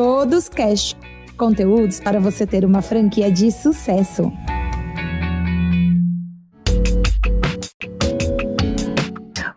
TODOS Cast, conteúdos para você ter uma franquia de sucesso.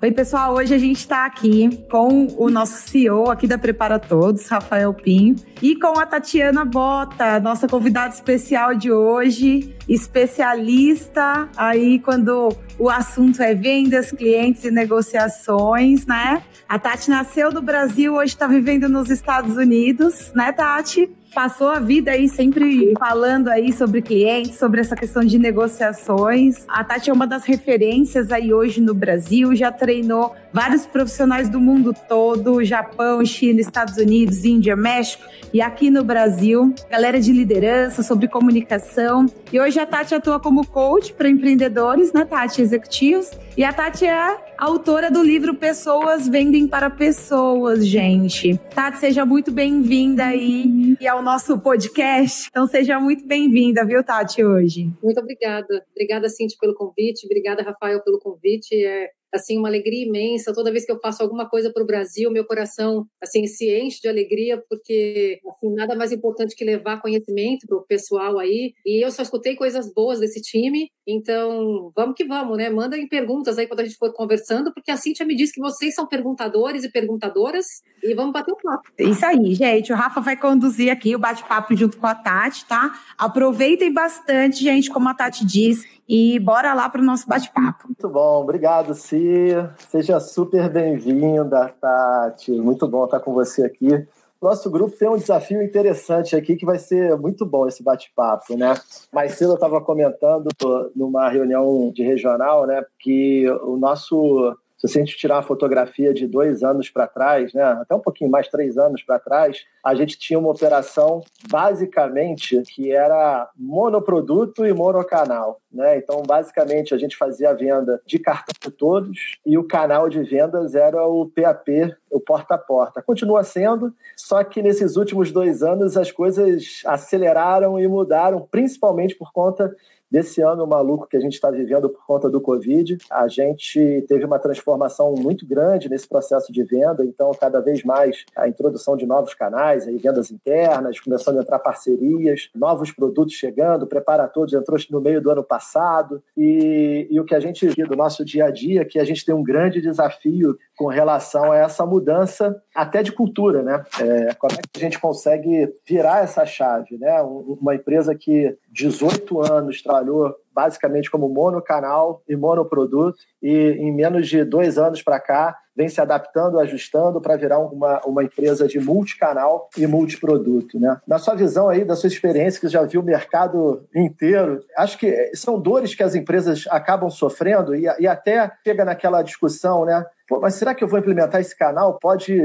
Oi, pessoal, hoje a gente está aqui com o nosso CEO aqui da Prepara Todos, Rafael Pinho, e com a Tatiana Botta, nossa convidada especial de hoje, especialista aí quando o assunto é vendas, clientes e negociações, né? A Tati nasceu no Brasil, hoje está vivendo nos Estados Unidos, né, Tati? Passou a vida aí sempre falando aí sobre clientes, sobre essa questão de negociações. A Tati é uma das referências aí hoje no Brasil, já treinou vários profissionais do mundo todo, Japão, China, Estados Unidos, Índia, México e aqui no Brasil, galera de liderança, sobre comunicação. E hoje a Tati atua como coach para empreendedores, né, Tati, executivos. E a Tati é autora do livro Pessoas Vendem para Pessoas, gente. Tati, seja muito bem-vinda aí e ao nosso podcast. Então, seja muito bem-vinda, viu, Tati, hoje. Muito obrigada. Obrigada, Cintia, pelo convite. Obrigada, Rafael, pelo convite. É, assim, uma alegria imensa. Toda vez que eu faço alguma coisa para o Brasil, meu coração, assim, se enche de alegria, porque, assim, nada mais importante que levar conhecimento para o pessoal aí. E eu só escutei coisas boas desse time. Então, vamos que vamos, né? Mandem perguntas aí quando a gente for conversando, porque a Cintia me diz que vocês são perguntadores e perguntadoras e vamos bater um papo. Isso aí, gente. O Rafa vai conduzir aqui o bate-papo junto com a Tati, tá? Aproveitem bastante, gente, como a Tati diz, e bora lá para o nosso bate-papo. Muito bom. Obrigado, Cintia. Seja super bem-vinda, Tati. Muito bom estar com você aqui. Nosso grupo tem um desafio interessante aqui que vai ser muito bom esse bate-papo, né? Mais cedo eu estava comentando numa reunião de regional, né, que o nosso... Se a gente tirar uma fotografia de 2 anos para trás, né, até um pouquinho mais, 3 anos para trás, a gente tinha uma operação, basicamente, que era monoproduto e monocanal, né? Então, basicamente, a gente fazia a venda de cartão de todos e o canal de vendas era o PAP, o porta a porta. Continua sendo, só que nesses últimos 2 anos as coisas aceleraram e mudaram, principalmente por conta desse ano maluco que a gente está vivendo por conta do Covid. A gente teve uma transformação muito grande nesse processo de venda, então cada vez mais a introdução de novos canais, aí, vendas internas, começando a entrar parcerias, novos produtos chegando, Prepara Todos entrou no meio do ano passado, e o que a gente vê do nosso dia a dia é que a gente tem um grande desafio com relação a essa mudança até de cultura, né? Como é que a gente consegue virar essa chave, né? Uma empresa que 18 anos trabalhou basicamente como monocanal e monoproduto, e em menos de 2 anos para cá vem se adaptando, ajustando para virar uma empresa de multicanal e multiproduto, né? Na sua visão aí, da sua experiência, que já viu o mercado inteiro, acho que são dores que as empresas acabam sofrendo e até chega naquela discussão, né? Pô, mas será que eu vou implementar esse canal? Pode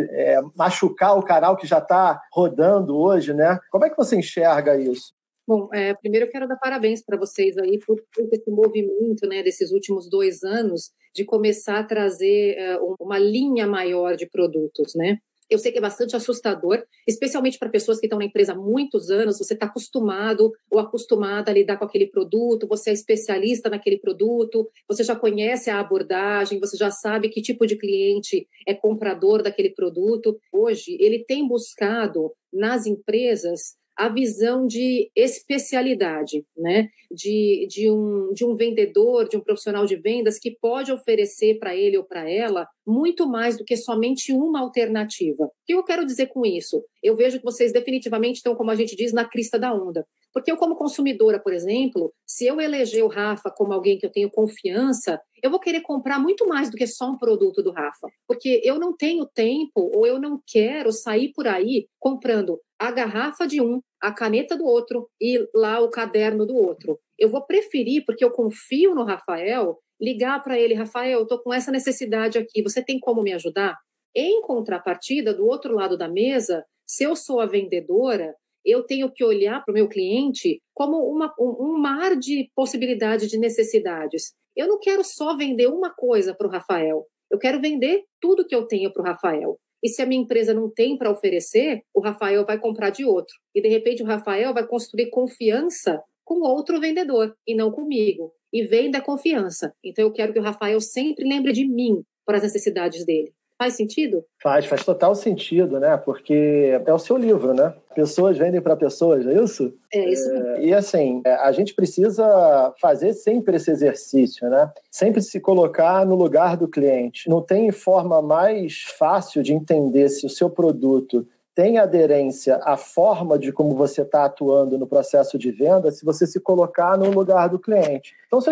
machucar o canal que já está rodando hoje, né? Como é que você enxerga isso? Bom, primeiro eu quero dar parabéns para vocês aí por esse movimento, né, desses últimos 2 anos de começar a trazer uma linha maior de produtos, né? Eu sei que é bastante assustador, especialmente para pessoas que estão na empresa há muitos anos, você está acostumado ou acostumada a lidar com aquele produto, você é especialista naquele produto, você já conhece a abordagem, você já sabe que tipo de cliente é comprador daquele produto. Hoje, ele tem buscado nas empresas a visão de especialidade, né? De um vendedor, de um profissional de vendas que pode oferecer para ele ou para ela muito mais do que somente uma alternativa. O que eu quero dizer com isso? Eu vejo que vocês definitivamente estão, como a gente diz, na crista da onda. Porque eu, como consumidora, por exemplo, se eu eleger o Rafa como alguém que eu tenho confiança, eu vou querer comprar muito mais do que só um produto do Rafa. Porque eu não tenho tempo ou eu não quero sair por aí comprando a garrafa de um, a caneta do outro e lá o caderno do outro. Eu vou preferir, porque eu confio no Rafael, ligar para ele: Rafael, eu estou com essa necessidade aqui, você tem como me ajudar? Em contrapartida, do outro lado da mesa, se eu sou a vendedora, eu tenho que olhar para o meu cliente como um mar de possibilidades, de necessidades. Eu não quero só vender uma coisa para o Rafael. Eu quero vender tudo que eu tenho para o Rafael. E se a minha empresa não tem para oferecer, o Rafael vai comprar de outro. E, de repente, o Rafael vai construir confiança com outro vendedor e não comigo. E vem da confiança. Então, eu quero que o Rafael sempre lembre de mim para as necessidades dele. Faz sentido? Faz total sentido, né? Porque é o seu livro, né? Pessoas vendem para pessoas, é isso? É isso. E assim, a gente precisa fazer sempre esse exercício, né? Sempre se colocar no lugar do cliente. Não tem forma mais fácil de entender se o seu produto tem aderência à forma de como você está atuando no processo de venda se você se colocar no lugar do cliente. Então, se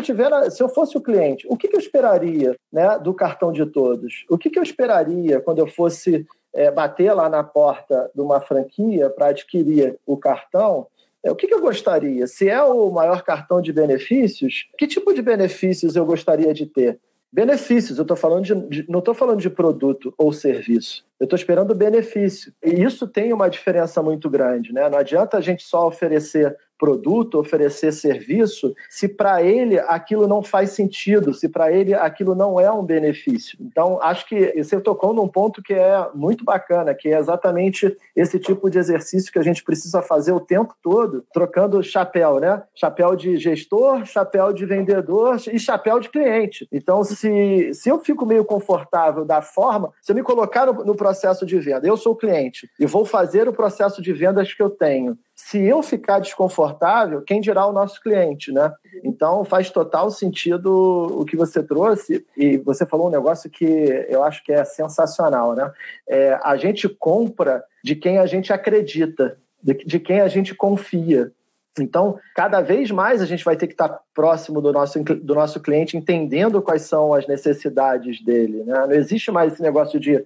eu fosse o cliente, o que eu esperaria, né, do cartão de todos? O que eu esperaria quando eu fosse bater lá na porta de uma franquia para adquirir o cartão? O que eu gostaria? Se é o maior cartão de benefícios, que tipo de benefícios eu gostaria de ter? Benefícios, eu tô falando não estou falando de produto ou serviço, eu estou esperando benefício. E isso tem uma diferença muito grande, né? Não adianta a gente só oferecer produto, oferecer serviço, se para ele aquilo não faz sentido, se para ele aquilo não é um benefício. Então, acho que você tocou num ponto que é muito bacana, que é exatamente esse tipo de exercício que a gente precisa fazer o tempo todo, trocando chapéu, né? Chapéu de gestor, chapéu de vendedor e chapéu de cliente. Então, se eu fico meio confortável da forma, se eu me colocar no processo de venda, eu sou o cliente e vou fazer o processo de vendas que eu tenho. Se eu ficar desconfortável, quem dirá o nosso cliente, né? Então, faz total sentido o que você trouxe. E você falou um negócio que eu acho que é sensacional, né? A gente compra de quem a gente acredita, de quem a gente confia. Então, cada vez mais a gente vai ter que estar próximo do nosso cliente, entendendo quais são as necessidades dele, né? Não existe mais esse negócio de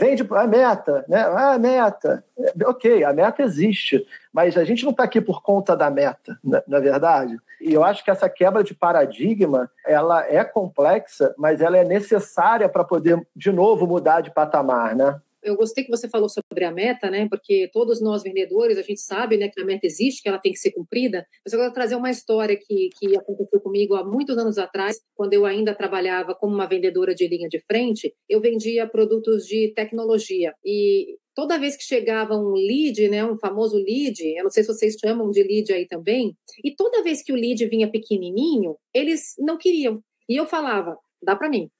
vende a meta, né? A meta. Ok, a meta existe, mas a gente não está aqui por conta da meta, não é verdade? E eu acho que essa quebra de paradigma, ela é complexa, mas ela é necessária para poder, de novo, mudar de patamar, né? Eu gostei que você falou sobre a meta, né? Porque todos nós vendedores, a gente sabe, né, que a meta existe, que ela tem que ser cumprida. Mas eu vou trazer uma história que aconteceu comigo há muitos anos atrás, quando eu ainda trabalhava como uma vendedora de linha de frente. Eu vendia produtos de tecnologia e toda vez que chegava um lead, né, um famoso lead, eu não sei se vocês chamam de lead aí também, e toda vez que o lead vinha pequenininho, eles não queriam. E eu falava, dá para mim.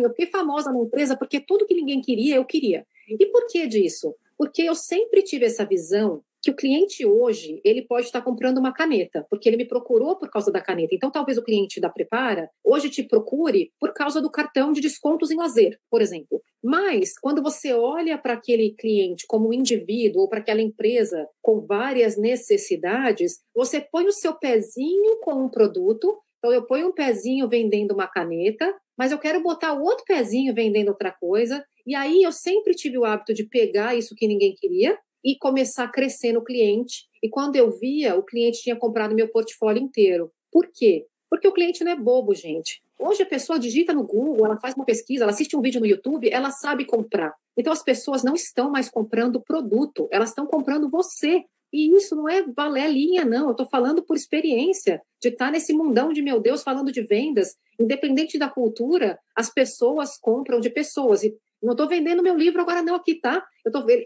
Eu fiquei famosa na empresa porque tudo que ninguém queria, eu queria. E por que disso? Porque eu sempre tive essa visão que o cliente hoje, ele pode estar comprando uma caneta, porque ele me procurou por causa da caneta. Então, talvez o cliente da Prepara hoje te procure por causa do cartão de descontos em lazer, por exemplo. Mas, quando você olha para aquele cliente como indivíduo ou para aquela empresa com várias necessidades, você põe o seu pezinho com um produto. Então, eu ponho um pezinho vendendo uma caneta, mas eu quero botar o outro pezinho vendendo outra coisa. E aí, eu sempre tive o hábito de pegar isso que ninguém queria e começar a crescer no cliente. E quando eu via, o cliente tinha comprado meu portfólio inteiro. Por quê? Porque o cliente não é bobo, gente. Hoje, a pessoa digita no Google, ela faz uma pesquisa, ela assiste um vídeo no YouTube, ela sabe comprar. Então, as pessoas não estão mais comprando o produto, elas estão comprando você. E isso não é balelinha, não. Eu estou falando por experiência, de estar nesse mundão de, meu Deus, falando de vendas. Independente da cultura, as pessoas compram de pessoas. E não estou vendendo meu livro agora não aqui, tá?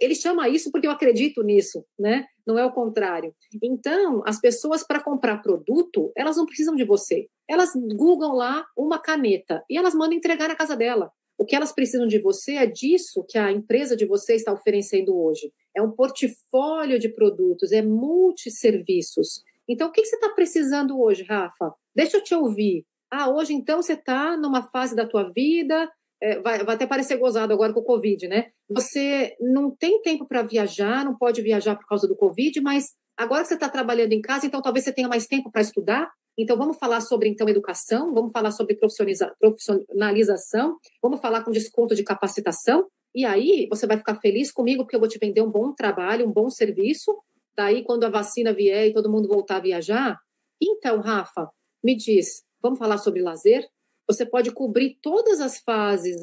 Ele chama isso porque eu acredito nisso, né? Não é o contrário. Então, as pessoas, para comprar produto, elas não precisam de você. Elas googlam lá uma caneta e elas mandam entregar na casa dela. O que elas precisam de você é disso que a empresa de você está oferecendo hoje. É um portfólio de produtos, é multisserviços. Então, o que você está precisando hoje, Rafa? Deixa eu te ouvir. Ah, hoje, então, você está numa fase da tua vida, vai até parecer gozado agora com o Covid, né? Você não tem tempo para viajar, não pode viajar por causa do Covid, mas agora que você está trabalhando em casa, então talvez você tenha mais tempo para estudar. Então, vamos falar sobre, então, educação, vamos falar sobre profissionalização, vamos falar com desconto de capacitação, e aí você vai ficar feliz comigo porque eu vou te vender um bom trabalho, um bom serviço, daí quando a vacina vier e todo mundo voltar a viajar. Então, Rafa, me diz, vamos falar sobre lazer? Você pode cobrir todas as fases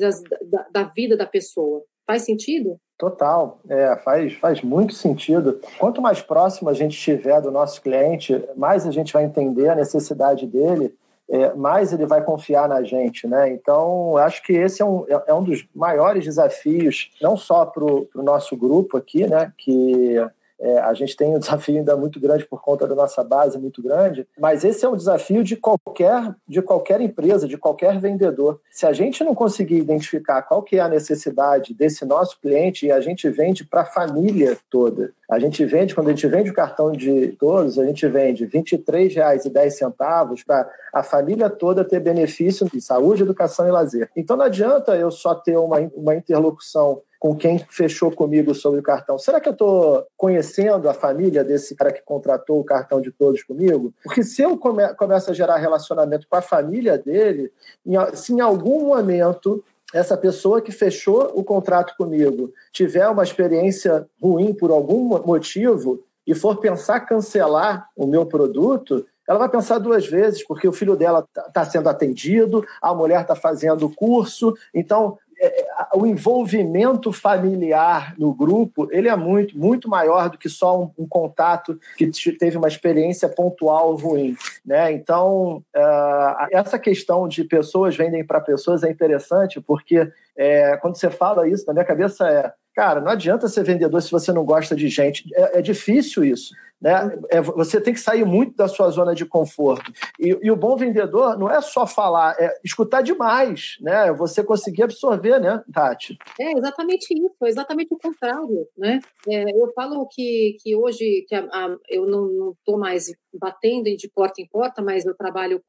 da vida da pessoa. Faz sentido? Total, faz muito sentido. Quanto mais próximo a gente estiver do nosso cliente, mais a gente vai entender a necessidade dele, mais ele vai confiar na gente, né? Então, acho que esse é um dos maiores desafios, não só para o nosso grupo aqui, né? Que A gente tem um desafio ainda muito grande por conta da nossa base muito grande, mas esse é um desafio de qualquer empresa, de qualquer vendedor. Se a gente não conseguir identificar qual que é a necessidade desse nosso cliente, e a gente vende para a família toda. A gente vende, quando a gente vende o cartão de todos, a gente vende R$ 23,10 para a família toda ter benefício de saúde, educação e lazer. Então não adianta eu só ter uma interlocução com quem fechou comigo sobre o cartão. Será que eu estou conhecendo a família desse cara que contratou o cartão de todos comigo? Porque se eu começo a gerar relacionamento com a família dele, se em algum momento essa pessoa que fechou o contrato comigo tiver uma experiência ruim por algum motivo e for pensar cancelar o meu produto, ela vai pensar duas vezes, porque o filho dela está sendo atendido, a mulher está fazendo o curso, então o envolvimento familiar no grupo, ele é muito, muito maior do que só um contato que teve uma experiência pontual ruim, né? Então, essa questão de pessoas vendem para pessoas é interessante, porque quando você fala isso, na minha cabeça cara, não adianta ser vendedor se você não gosta de gente. É difícil isso, né? Você tem que sair muito da sua zona de conforto. E o bom vendedor não é só falar, é escutar demais, né? Você conseguir absorver, né, Tati? É exatamente isso, é exatamente o contrário, né? Eu falo que hoje eu não estou mais batendo de porta em porta, mas eu trabalho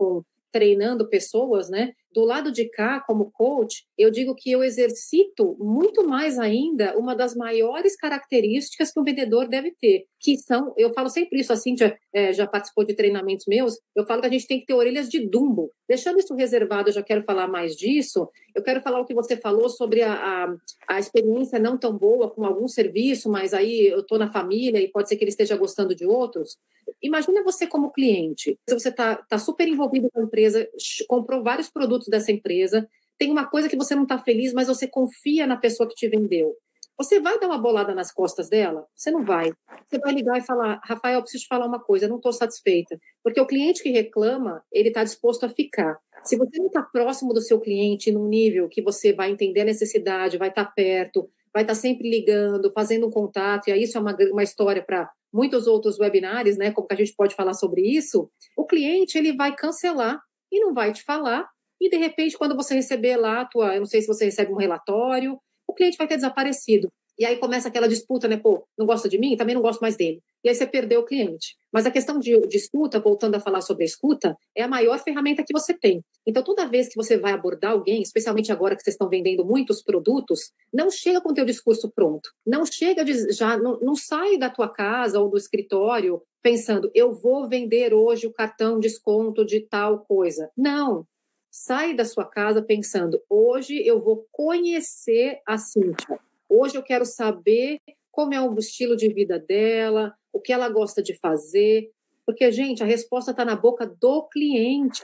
treinando pessoas, né? Do lado de cá, como coach, eu digo que eu exercito muito mais ainda uma das maiores características que um vendedor deve ter, que são, eu falo sempre isso, a Cintia já participou de treinamentos meus, eu falo que a gente tem que ter orelhas de Dumbo. Deixando isso reservado, eu já quero falar mais disso, eu quero falar o que você falou sobre a experiência não tão boa com algum serviço, mas aí eu estou na família e pode ser que ele esteja gostando de outros. Imagina você como cliente, se você tá super envolvido com a empresa, comprou vários produtos dessa empresa, tem uma coisa que você não está feliz, mas você confia na pessoa que te vendeu. Você vai dar uma bolada nas costas dela? Você não vai. Você vai ligar e falar, Rafael, eu preciso te falar uma coisa, eu não estou satisfeita. Porque o cliente que reclama, ele está disposto a ficar. Se você não está próximo do seu cliente num nível que você vai entender a necessidade, vai estar perto, vai estar sempre ligando, fazendo um contato, e aí isso é uma história para muitos outros webinários, né? Como que a gente pode falar sobre isso? O cliente, ele vai cancelar e não vai te falar. E, de repente, quando você receber lá eu não sei se você recebe um relatório, o cliente vai ter desaparecido. E aí começa aquela disputa, né? Pô, não gosta de mim? Também não gosto mais dele. E aí você perdeu o cliente. Mas a questão de escuta, voltando a falar sobre a escuta, é a maior ferramenta que você tem. Então, toda vez que você vai abordar alguém, especialmente agora que vocês estão vendendo muitos produtos, não chega com o teu discurso pronto. Não chega, não sai da tua casa ou do escritório pensando, eu vou vender hoje o cartão desconto de tal coisa. Não. Sai da sua casa pensando, hoje eu vou conhecer a Cintia. Hoje eu quero saber como é o estilo de vida dela, o que ela gosta de fazer. Porque, gente, a resposta está na boca do cliente,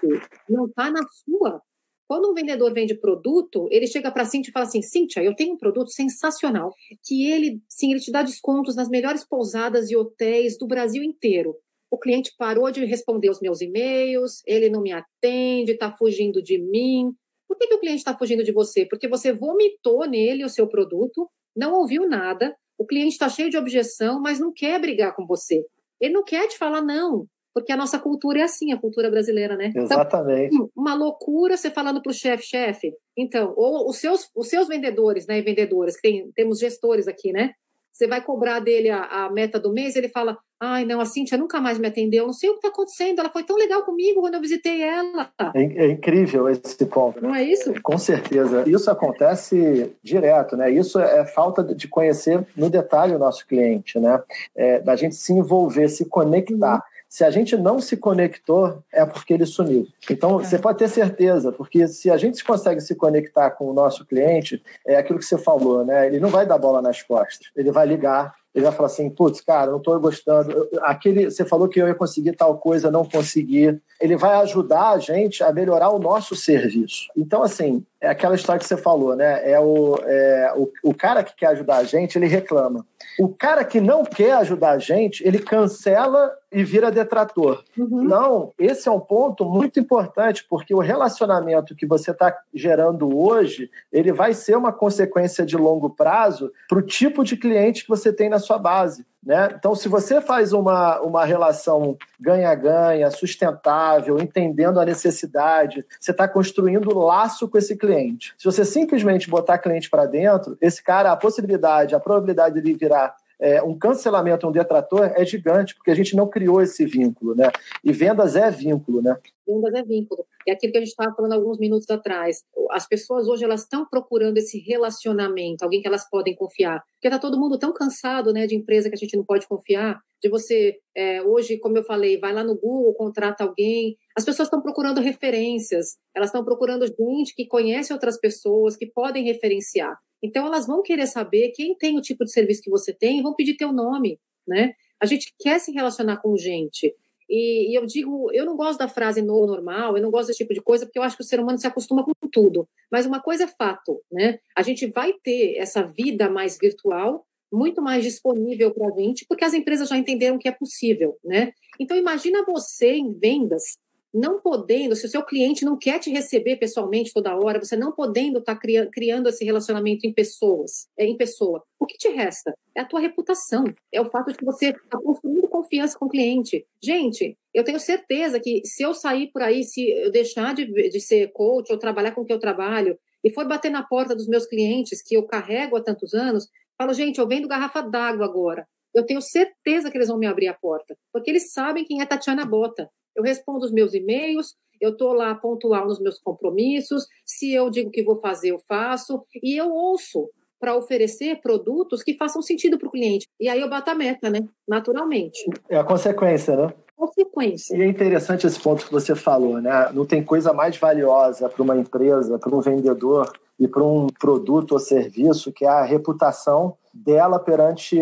não está na sua. Quando um vendedor vende produto, ele chega para a Cintia e fala assim, Cintia, eu tenho um produto sensacional, que ele te dá descontos nas melhores pousadas e hotéis do Brasil inteiro. O cliente parou de responder os meus e-mails, ele não me atende, está fugindo de mim. Por que o cliente está fugindo de você? Porque você vomitou nele o seu produto, não ouviu nada, o cliente está cheio de objeção, mas não quer brigar com você. Ele não quer te falar não, porque a nossa cultura é assim, a cultura brasileira, né? Exatamente. Então, uma loucura você falando para o chefe. Então, ou os seus vendedores, né, e vendedoras, que temos gestores aqui, né? Você vai cobrar dele a meta do mês, ele fala, ai, não, a Cintia nunca mais me atendeu, não sei o que está acontecendo, ela foi tão legal comigo quando eu visitei ela. É incrível esse ponto. Não é isso? Com certeza. Isso acontece direto, né? Isso é falta de conhecer no detalhe o nosso cliente, né? Da gente se envolver, se conectar. Se a gente não se conectou, é porque ele sumiu. Então, você pode ter certeza, porque se a gente consegue se conectar com o nosso cliente, é aquilo que você falou, né? Ele não vai dar bola nas costas, ele vai ligar, ele vai falar assim, putz, cara, não estou gostando, você falou que eu ia conseguir tal coisa, não consegui. Ele vai ajudar a gente a melhorar o nosso serviço. Então, assim, é aquela história que você falou, né? O cara que quer ajudar a gente, ele reclama. O cara que não quer ajudar a gente, ele cancela e vira detrator. Não, esse é um ponto muito importante, porque o relacionamento que você está gerando hoje, ele vai ser uma consequência de longo prazo para o tipo de cliente que você tem na sua base. Né? Então, se você faz uma relação ganha-ganha, sustentável, entendendo a necessidade, você está construindo laço com esse cliente. Se você simplesmente botar cliente para dentro, esse cara, a possibilidade, a probabilidade de ele virar um cancelamento, um detrator, é gigante, porque a gente não criou esse vínculo, né? E vendas é vínculo, né? Vendas é vínculo. É aquilo que a gente estava falando alguns minutos atrás. As pessoas hoje, elas estão procurando esse relacionamento, alguém que elas podem confiar. Porque está todo mundo tão cansado, né, de empresa que a gente não pode confiar, de você, hoje, como eu falei, vai lá no Google, contrata alguém. As pessoas estão procurando referências, elas estão procurando gente que conhece outras pessoas, que podem referenciar. Então, elas vão querer saber quem tem o tipo de serviço que você tem e vão pedir teu nome, né? A gente quer se relacionar com gente. E eu digo, eu não gosto da frase normal, eu não gosto desse tipo de coisa, porque eu acho que o ser humano se acostuma com tudo. Mas uma coisa é fato, né? A gente vai ter essa vida mais virtual, muito mais disponível para a gente, porque as empresas já entenderam que é possível, né? Então, imagina você em vendas, não podendo, se o seu cliente não quer te receber pessoalmente toda hora, você não podendo estar criando esse relacionamento em pessoa, o que te resta? É a tua reputação, é o fato de que você está construindo confiança com o cliente. Gente, eu tenho certeza que se eu sair por aí, se eu deixar de ser coach ou trabalhar com o que eu trabalho e for bater na porta dos meus clientes que eu carrego há tantos anos, falo, gente, eu vendo garrafa d'água agora. Eu tenho certeza que eles vão me abrir a porta, porque eles sabem quem é Tatiana Botta. Eu respondo os meus e-mails, eu estou lá pontual nos meus compromissos, se eu digo que vou fazer, eu faço, e eu ouço para oferecer produtos que façam sentido para o cliente. E aí eu bato a meta, né? Naturalmente. É a consequência, né? Consequência. E é interessante esse ponto que você falou, né? Não tem coisa mais valiosa para uma empresa, para um vendedor e para um produto ou serviço que é a reputação dela perante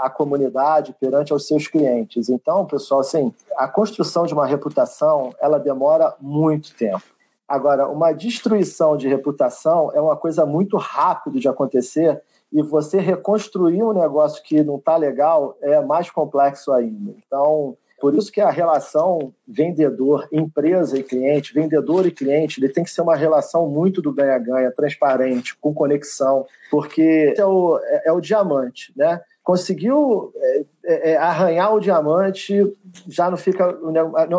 a comunidade, perante aos seus clientes. Então, pessoal, assim, a construção de uma reputação, ela demora muito tempo. Agora, uma destruição de reputação é uma coisa muito rápida de acontecer e você reconstruir um negócio que não está legal é mais complexo ainda. Então, por isso que a relação vendedor, empresa e cliente, vendedor e cliente, ele tem que ser uma relação muito do ganha-ganha, transparente, com conexão, porque é o diamante, né? Conseguiu arranhar o diamante, já não fica...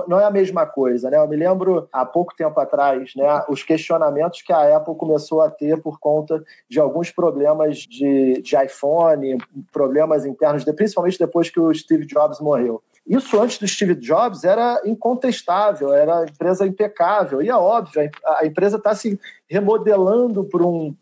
Não é a mesma coisa, né? Eu me lembro, há pouco tempo atrás, né, os questionamentos que a Apple começou a ter por conta de alguns problemas de iPhone, problemas internos, principalmente depois que o Steve Jobs morreu. Isso antes do Steve Jobs era incontestável, era empresa impecável. E é óbvio, a empresa está se remodelando para um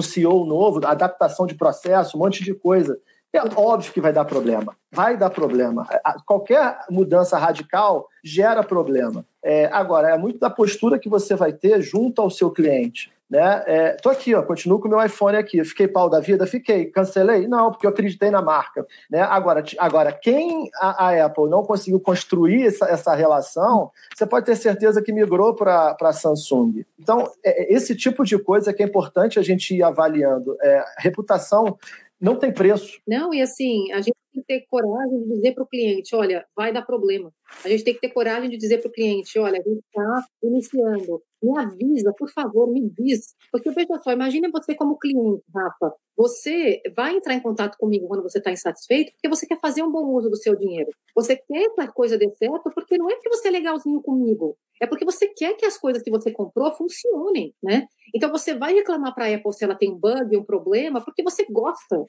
CEO novo, adaptação de processo, um monte de coisa. É óbvio que vai dar problema. Vai dar problema. Qualquer mudança radical gera problema. Agora, é muito da postura que você vai ter junto ao seu cliente. Né? Tô aqui, ó, continuo com o meu iPhone aqui. Fiquei pau da vida? Fiquei. Cancelei? Não, porque eu acreditei na marca. Né? Agora, quem a Apple não conseguiu construir essa relação, você pode ter certeza que migrou para a Samsung. Então, esse tipo de coisa que é importante a gente ir avaliando. Reputação não tem preço. Não, e assim, a gente tem que ter coragem de dizer para o cliente, olha, vai dar problema. A gente tem que ter coragem de dizer para o cliente, olha, a gente está iniciando. Me avisa, por favor, me diz. Porque, veja só, imagine você como cliente, Rafa. Você vai entrar em contato comigo quando você está insatisfeito porque você quer fazer um bom uso do seu dinheiro. Você quer que a coisa dê certo porque não é porque você é legalzinho comigo. É porque você quer que as coisas que você comprou funcionem, né? Então, você vai reclamar para a Apple se ela tem um bug, um problema, porque você gosta.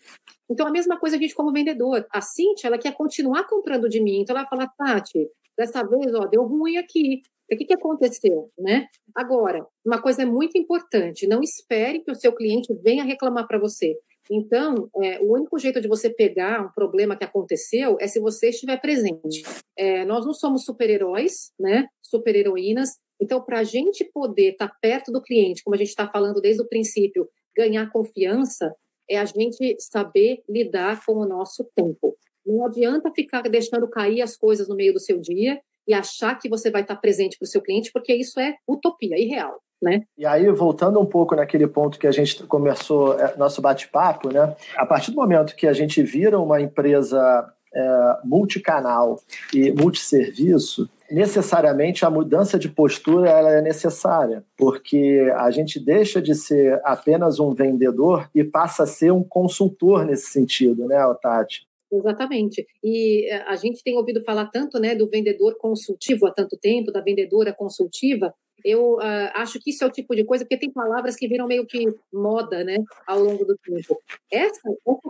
Então, a mesma coisa a gente como vendedor. A Cintia, ela quer continuar comprando de mim. Então, ela fala, Tati, dessa vez, ó, deu ruim aqui. O que aconteceu, né? Agora, uma coisa é muito importante, não espere que o seu cliente venha reclamar para você. Então, o único jeito de você pegar um problema que aconteceu é se você estiver presente. Nós não somos super-heróis, né? Super-heroínas. Então, para a gente poder estar perto do cliente, como a gente está falando desde o princípio, ganhar confiança, é a gente saber lidar com o nosso tempo. Não adianta ficar deixando cair as coisas no meio do seu dia e achar que você vai estar presente para o seu cliente, porque isso é utopia, irreal, né? E aí, voltando um pouco naquele ponto que a gente começou nosso bate-papo, né? A partir do momento que a gente vira uma empresa multicanal e multisserviço, necessariamente a mudança de postura ela é necessária, porque a gente deixa de ser apenas um vendedor e passa a ser um consultor nesse sentido, né, Tati? Exatamente. E a gente tem ouvido falar tanto, né, do vendedor consultivo há tanto tempo, da vendedora consultiva. Eu acho que isso é o tipo de coisa, porque tem palavras que viram meio que moda, né, ao longo do tempo. Essa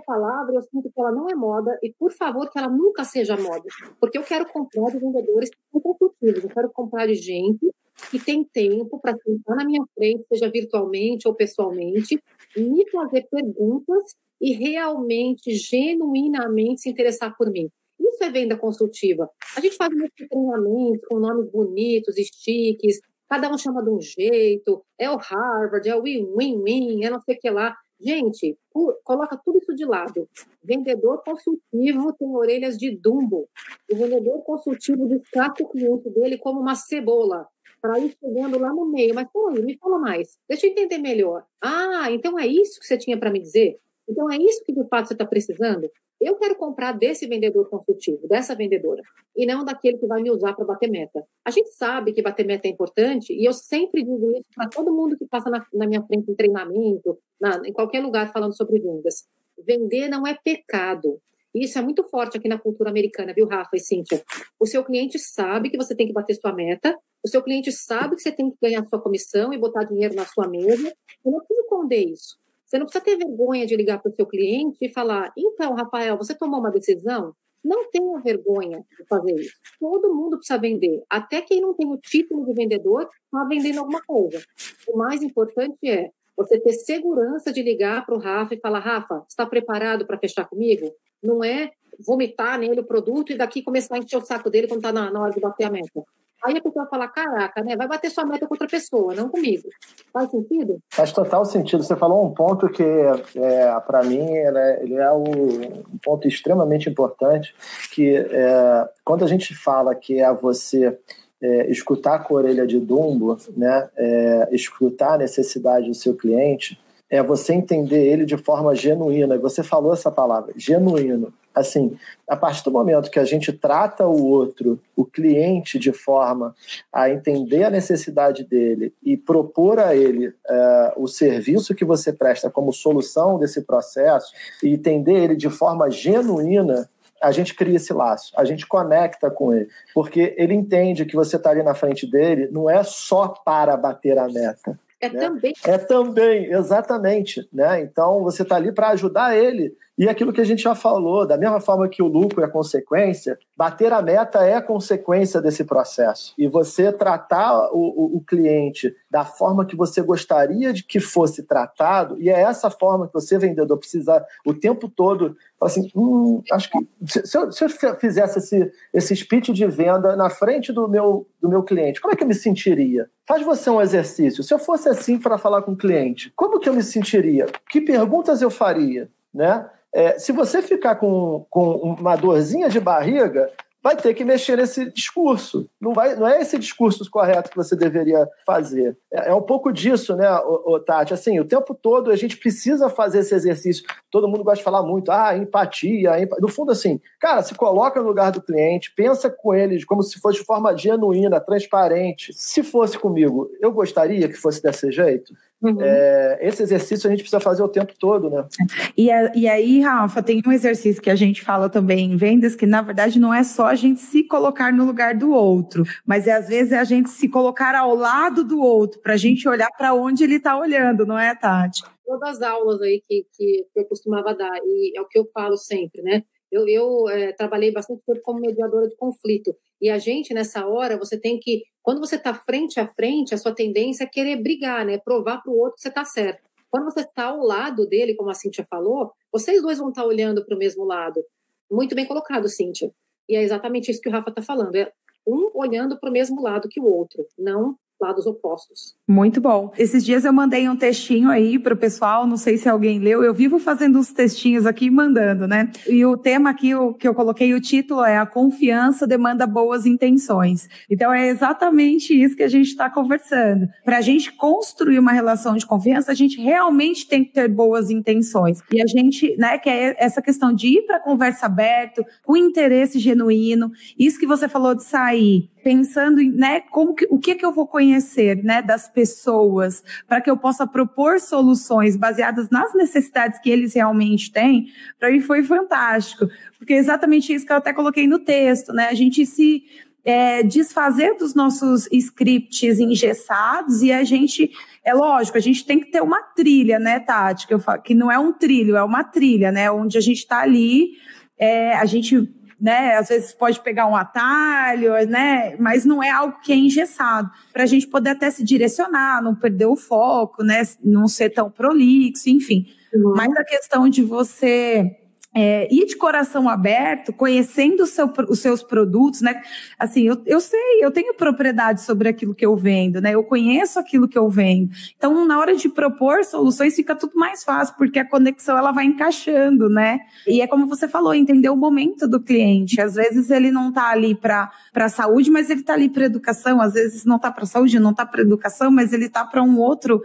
palavra, eu sinto que ela não é moda, e por favor, que ela nunca seja moda, porque eu quero comprar de vendedores que são consultivos, eu quero comprar de gente que tem tempo para sentar na minha frente, seja virtualmente ou pessoalmente, e me fazer perguntas e realmente, genuinamente se interessar por mim. Isso é venda consultiva. A gente faz muito treinamento com nomes bonitos, chiques, cada um chama de um jeito, é o Harvard, é o win-win-win, é não sei o que lá. Gente, coloca tudo isso de lado. Vendedor consultivo tem orelhas de dumbo. O vendedor consultivo descata o cliente dele como uma cebola, para ir chegando lá no meio. Mas, pô, me fala mais, deixa eu entender melhor. Ah, então é isso que você tinha para me dizer? Então é isso que, de fato, você está precisando? Eu quero comprar desse vendedor consultivo, dessa vendedora, e não daquele que vai me usar para bater meta. A gente sabe que bater meta é importante, e eu sempre digo isso para todo mundo que passa na minha frente em treinamento, em qualquer lugar falando sobre vendas. Vender não é pecado. E isso é muito forte aqui na cultura americana, viu, Rafa e Cíntia? O seu cliente sabe que você tem que bater sua meta, o seu cliente sabe que você tem que ganhar sua comissão e botar dinheiro na sua mesa, eu não preciso esconder isso. Você não precisa ter vergonha de ligar para o seu cliente e falar, então, Rafael, você tomou uma decisão? Não tenha vergonha de fazer isso. Todo mundo precisa vender. Até quem não tem o título de vendedor está vendendo alguma coisa. O mais importante é você ter segurança de ligar para o Rafa e falar, Rafa, está preparado para fechar comigo? Não é vomitar nele o produto e daqui começar a encher o saco dele quando está na hora de bater a meta. Aí a pessoa fala, caraca, né? Vai bater sua meta com outra pessoa, não comigo. Faz sentido? Faz total sentido. Você falou um ponto que, para mim, ele é um ponto extremamente importante, que quando a gente fala que é você escutar com a orelha de dumbo, né? Escutar a necessidade do seu cliente, é você entender ele de forma genuína. Você falou essa palavra, genuíno. Assim, a partir do momento que a gente trata o outro, o cliente, de forma a entender a necessidade dele e propor a ele o serviço que você presta como solução desse processo e entender ele de forma genuína, a gente cria esse laço, a gente conecta com ele, porque ele entende que você está ali na frente dele, não é só para bater a meta. É, né? Também. É também, exatamente. Né? Então, você está ali para ajudar ele. E aquilo que a gente já falou, da mesma forma que o lucro é consequência, bater a meta é a consequência desse processo. E você tratar o cliente da forma que você gostaria de que fosse tratado, e é essa forma que você, vendedor, precisa o tempo todo, assim, acho que se eu fizesse esse speech de venda na frente do meu cliente, como é que eu me sentiria? Faz você um exercício. Se eu fosse assim para falar com o cliente, como que eu me sentiria? Que perguntas eu faria? Né? Se você ficar com uma dorzinha de barriga, vai ter que mexer nesse discurso. Não é esse discurso correto que você deveria fazer. É um pouco disso, né, Tati? Assim, o tempo todo a gente precisa fazer esse exercício. Todo mundo gosta de falar muito, empatia. No fundo, assim, cara, se coloca no lugar do cliente, pensa com ele como se fosse de forma genuína, transparente. Se fosse comigo, eu gostaria que fosse desse jeito? Uhum. Esse exercício a gente precisa fazer o tempo todo, né? E aí, Rafa, tem um exercício que a gente fala também em vendas, que na verdade não é só a gente se colocar no lugar do outro, mas às vezes é a gente se colocar ao lado do outro, para a gente olhar para onde ele está olhando, não é, Tati? Todas as aulas aí que eu costumava dar, e é o que eu falo sempre, né? Eu trabalhei bastante tempo como mediadora de conflito. E a gente, nessa hora, você tem que... Quando você está frente a frente, a sua tendência é querer brigar, né? Provar para o outro que você está certo. Quando você está ao lado dele, como a Cíntia falou, vocês dois vão estar olhando para o mesmo lado. Muito bem colocado, Cíntia. E é exatamente isso que o Rafa está falando. É um olhando para o mesmo lado que o outro, não lados opostos. Muito bom. Esses dias eu mandei um textinho aí pro pessoal, não sei se alguém leu, eu vivo fazendo uns textinhos aqui e mandando, né? E o tema aqui que eu coloquei, o título é A Confiança Demanda Boas Intenções. Então é exatamente isso que a gente está conversando. Para a gente construir uma relação de confiança, a gente realmente tem que ter boas intenções. E a gente, né, que é essa questão de ir para a conversa aberta, com interesse genuíno, isso que você falou de sair pensando em, né, como que, o que que eu vou conhecer, né, das pessoas, para que eu possa propor soluções baseadas nas necessidades que eles realmente têm, para mim foi fantástico, porque é exatamente isso que eu até coloquei no texto, né, a gente se desfazer dos nossos scripts engessados e a gente, é lógico, a gente tem que ter uma trilha, né, Tati, que eu falo, que não é um trilho, é uma trilha, né, onde a gente está ali, a gente, né, às vezes pode pegar um atalho, né, mas não é algo que é engessado, para a gente poder até se direcionar, não perder o foco, né, não ser tão prolixo, enfim. Uhum. Mas a questão de você ir de coração aberto, conhecendo os seus produtos, né, assim, eu sei, eu tenho propriedade sobre aquilo que eu vendo, né, eu conheço aquilo que eu vendo, então na hora de propor soluções fica tudo mais fácil, porque a conexão ela vai encaixando, né, e é como você falou, entender o momento do cliente, às vezes ele não tá ali para saúde, mas ele tá ali para educação, às vezes não tá para saúde, não tá para educação, mas ele tá para um outro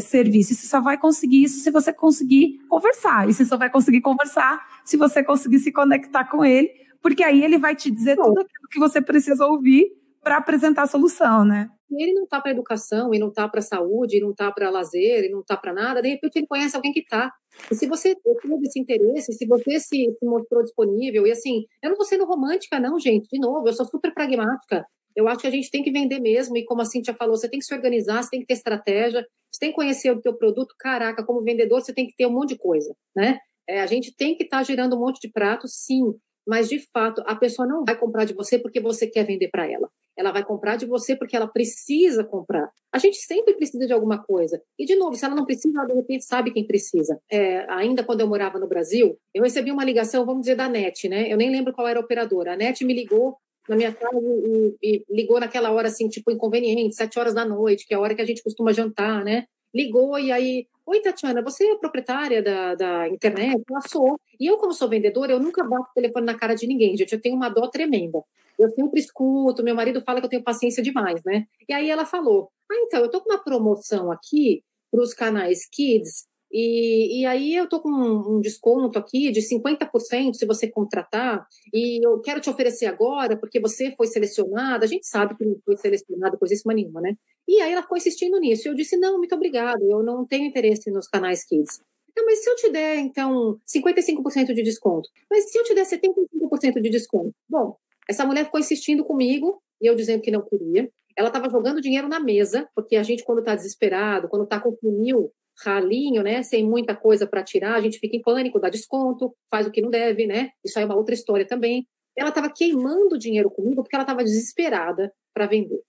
serviço, e você só vai conseguir isso se você conseguir conversar, e você só vai conseguir conversar se você conseguir se conectar com ele, porque aí ele vai te dizer tudo aquilo que você precisa ouvir para apresentar a solução, né? Ele não tá para educação, ele não tá para saúde, ele não tá para lazer, ele não tá para nada, de repente ele conhece alguém que tá. E se você teve esse interesse, se você se mostrou disponível, e assim, eu não tô sendo romântica não, gente, de novo, eu sou super pragmática. Eu acho que a gente tem que vender mesmo, e como a Cintia falou, você tem que se organizar, você tem que ter estratégia, você tem que conhecer o teu produto, caraca, como vendedor você tem que ter um monte de coisa, né? A gente tem que estar girando um monte de pratos, sim, mas de fato a pessoa não vai comprar de você porque você quer vender para ela. Ela vai comprar de você porque ela precisa comprar. A gente sempre precisa de alguma coisa. E, de novo, se ela não precisa, ela, de repente, sabe quem precisa. Ainda quando eu morava no Brasil, eu recebi uma ligação, vamos dizer, da NET, né? Eu nem lembro qual era a operadora. A NET me ligou na minha casa e ligou naquela hora, assim, tipo, inconveniente, 7h, que é a hora que a gente costuma jantar, né? Ligou e aí... Oi, Tatiana, você é proprietária da internet? Eu sou. E eu, como sou vendedora, eu nunca bato o telefone na cara de ninguém, gente. Eu tenho uma dó tremenda. Eu sempre escuto, meu marido fala que eu tenho paciência demais, né? E aí ela falou, então, eu tô com uma promoção aqui para os canais Kids e aí eu tô com um desconto aqui de 50% se você contratar e eu quero te oferecer agora porque você foi selecionada. A gente sabe que não foi selecionada, coisíssima nenhuma, né? E aí ela ficou insistindo nisso. E eu disse, não, muito obrigado, eu não tenho interesse nos canais Kids. Não, mas se eu te der, então, 55% de desconto? Mas se eu te der 75% de desconto? Bom, essa mulher ficou insistindo comigo, e eu dizendo que não queria. Ela estava jogando dinheiro na mesa, porque a gente, quando está desesperado, quando está com o funil ralinho, né, sem muita coisa para tirar, a gente fica em pânico, dá desconto, faz o que não deve, né? Isso aí é uma outra história também. Ela estava queimando dinheiro comigo porque ela estava desesperada para vender.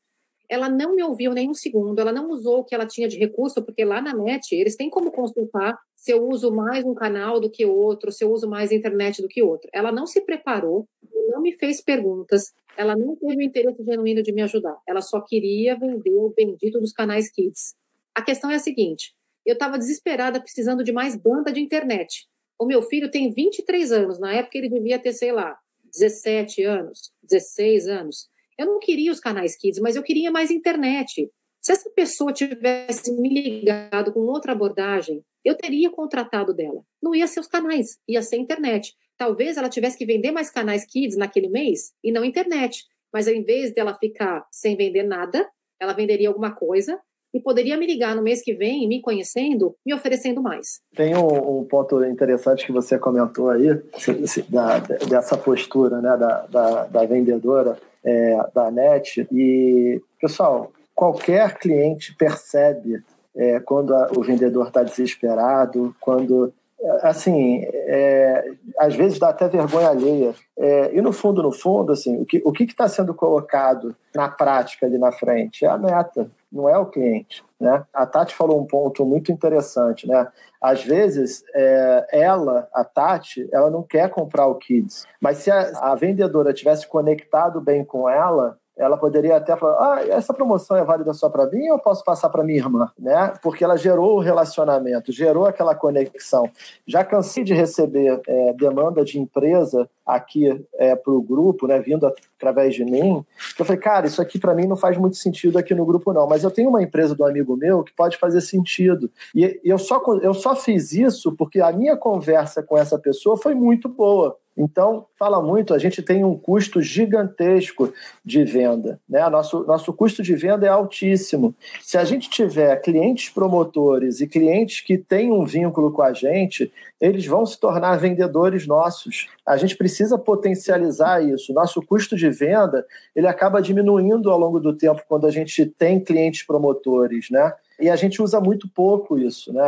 Ela não me ouviu nem um segundo, ela não usou o que ela tinha de recurso, porque lá na NET eles têm como consultar se eu uso mais um canal do que outro, se eu uso mais a internet do que outro. Ela não se preparou, não me fez perguntas, ela não teve o interesse genuíno de me ajudar, ela só queria vender o bendito dos canais Kids. A questão é a seguinte, eu estava desesperada precisando de mais banda de internet. O meu filho tem 23 anos, na época ele devia ter, sei lá, 17 anos, 16 anos. Eu não queria os canais Kids, mas eu queria mais internet. Se essa pessoa tivesse me ligado com outra abordagem, eu teria contratado dela. Não ia ser os canais, ia ser internet. Talvez ela tivesse que vender mais canais Kids naquele mês e não internet. Mas ao invés dela ficar sem vender nada, ela venderia alguma coisa e poderia me ligar no mês que vem, me conhecendo, me oferecendo mais. Tem um ponto interessante que você comentou aí, dessa postura, né, da vendedora, da NET. E, pessoal, qualquer cliente percebe quando o vendedor está desesperado, quando, assim, às vezes dá até vergonha alheia. E, no fundo, assim, o que está sendo colocado na prática ali na frente é a meta, não é o cliente, né? A Tati falou um ponto muito interessante, né? Às vezes, a Tati, ela não quer comprar o Kids, mas se a vendedora tivesse conectado bem com ela poderia até falar, essa promoção é válida só para mim ou eu posso passar para minha irmã, né? Porque ela gerou o relacionamento, gerou aquela conexão. Já cansei de receber demanda de empresa aqui para o grupo, né, vindo através de mim, eu falei, cara, isso aqui para mim não faz muito sentido aqui no grupo não, mas eu tenho uma empresa do amigo meu que pode fazer sentido. E eu só fiz isso porque a minha conversa com essa pessoa foi muito boa. Então, fala muito, a gente tem um custo gigantesco de venda, né? Nosso custo de venda é altíssimo. Se a gente tiver clientes promotores e clientes que têm um vínculo com a gente, eles vão se tornar vendedores nossos. A gente precisa potencializar isso. Nosso custo de venda, ele acaba diminuindo ao longo do tempo quando a gente tem clientes promotores, né? E a gente usa muito pouco isso, né,